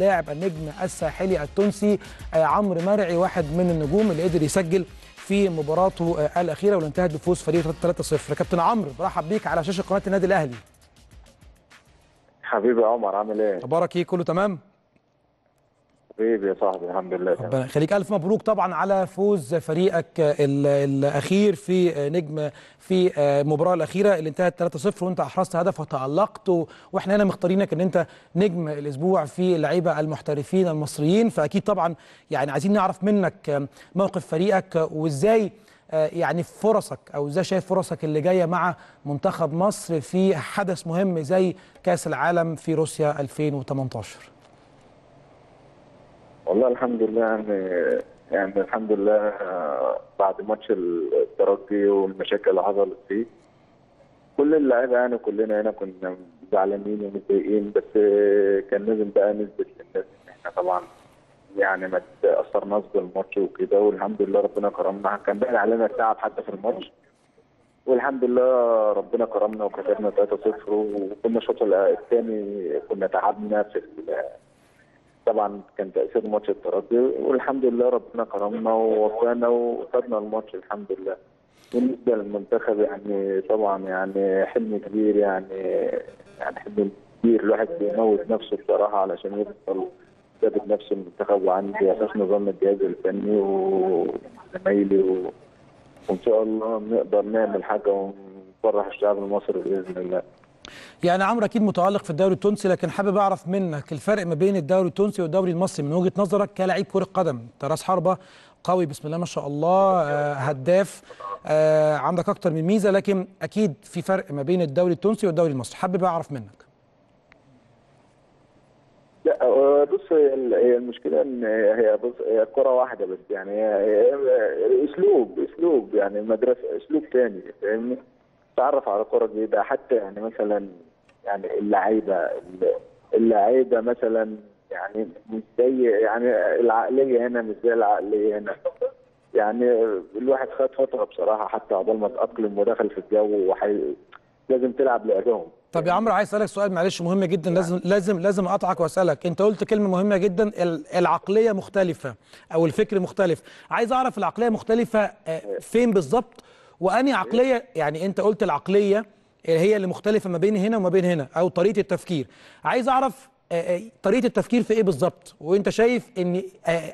لاعب النجم الساحلي التونسي عمرو مرعي واحد من النجوم اللي قدر يسجل في مباراته الأخيرة واللي انتهت بفوز فريق 3-0. كابتن عمرو، برحب بيك على شاشة قناة النادي الأهلي. حبيبي عمر، عامل ايه؟ اخبارك ايه؟ كله تمام؟ حبيبي يا صاحبي، الحمد لله تمام. ربنا يخليك، ألف مبروك طبعا على فوز فريقك الأخير في نجم في المباراة الأخيرة اللي انتهت 3-0 وأنت أحرزت هدف وتألقت، وإحنا هنا مختارينك إن أنت نجم الأسبوع في اللعيبة المحترفين المصريين، فأكيد طبعا يعني عايزين نعرف منك موقف فريقك وإزاي يعني فرصك أو إزاي شايف فرصك اللي جاية مع منتخب مصر في حدث مهم زي كأس العالم في روسيا 2018. والله الحمد لله، يعني الحمد لله بعد ماتش الترجي والمشاكل اللي حصلت فيه كل اللعيبه يعني كلنا هنا كنا زعلانين ومتضايقين، بس كان لازم بقى نثبت للناس ان احنا طبعا يعني ما تاثرناش بالماتش وكده، والحمد لله ربنا كرمنا. كان باين علينا التعب حتى في الماتش، والحمد لله ربنا كرمنا وكسبنا 3-0، وكنا الشوط الثاني كنا تعبنا في طبعا كان تأثير ماتش الترجي، والحمد لله ربنا كرمنا ووفقنا وخدنا الماتش الحمد لله. بالنسبه للمنتخب يعني طبعا يعني حلم كبير، يعني حلم كبير، الواحد بيموت نفسه بصراحه علشان يوصل ثابت نفسه المنتخب، وعندي اساس نظام الجهاز الفني وزمايلي، وان شاء الله نقدر نعمل حاجه ونفرح الشعب المصري باذن الله. يعني عمرو اكيد متعلق في الدوري التونسي، لكن حابب اعرف منك الفرق ما بين الدوري التونسي والدوري المصري من وجهه نظرك كلاعب كره قدم. انت راس حربه قوي بسم الله ما شاء الله، هداف، عندك اكتر من ميزه، لكن اكيد في فرق ما بين الدوري التونسي والدوري المصري، حابب اعرف منك. لا بص، هي المشكله ان هي بص هي كره واحده، بس يعني هي اسلوب يعني مدرسه، اسلوب ثاني فاهمني، تعرف على كرة جديدة. حتى يعني مثلا يعني اللعيبة مثلا يعني مش زي يعني العقلية هنا مش زي العقلية هنا، يعني الواحد خد فترة بصراحة حتى عقبال ما تأقلم ودخل في الجو، لازم تلعب لأدائهم. طب يا عمرو، عايز اسالك سؤال معلش مهم جدا، لازم اقطعك واسالك. انت قلت كلمه مهمه جدا، العقليه مختلفة او الفكر مختلف، عايز اعرف العقلية مختلفة فين بالظبط؟ وأني عقلية يعني أنت قلت العقلية هي اللي مختلفة ما بين هنا وما بين هنا أو طريقة التفكير، عايز أعرف طريقة التفكير في إيه بالظبط؟ وأنت شايف إن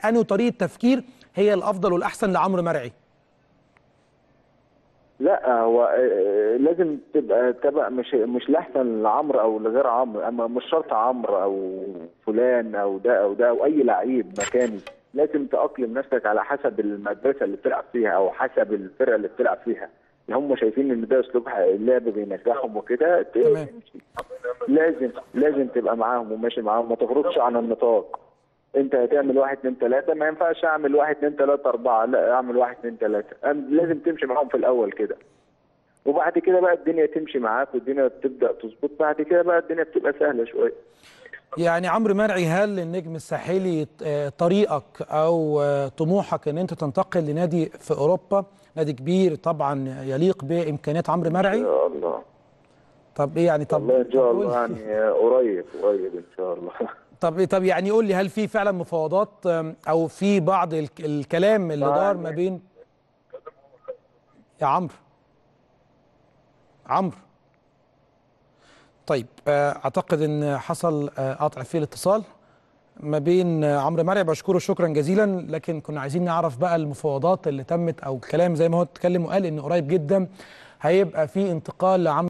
أنهي طريقة تفكير هي الأفضل والأحسن لعمرو مرعي؟ لا هو لازم تبقى تبع مش لأحسن لعمرو أو لغير عمرو، أما مش شرط عمرو أو فلان أو ده أو ده أو أي لعيب مكاني، لازم تأقلم نفسك على حسب المدرسة اللي بتلعب فيها أو حسب الفرقة اللي بتلعب فيها، اللي هم شايفين إن ده أسلوب اللعب بينجحهم وكده. لازم تبقى معاهم وماشي معاهم، ما تخرجش عن النطاق. أنت هتعمل 1 2 3، ما ينفعش أعمل 1 2 3 4، لا أعمل 1 2 3، لازم تمشي معاهم في الأول كده، وبعد كده بقى الدنيا تمشي معاك والدنيا بتبدأ تظبط، بعد كده بقى الدنيا بتبقى سهلة شوية. يعني عمرو مرعي، هل النجم الساحلي طريقك او طموحك ان انت تنتقل لنادي في اوروبا، نادي كبير طبعا يليق بامكانيات عمرو مرعي؟ ان شاء الله. طب ايه يعني؟ طب ان شاء الله يعني قريب ان شاء الله. طب يعني قول لي، هل في فعلا مفاوضات او في بعض الكلام اللي دار ما بين يا عمرو؟ طيب اعتقد ان حصل قطع في الاتصال ما بين عمرو مرعي، بشكره شكرا جزيلا، لكن كنا عايزين نعرف بقى المفاوضات اللي تمت او الكلام زي ما هو اتكلم وقال ان قريب جدا هيبقى في انتقال لعمرو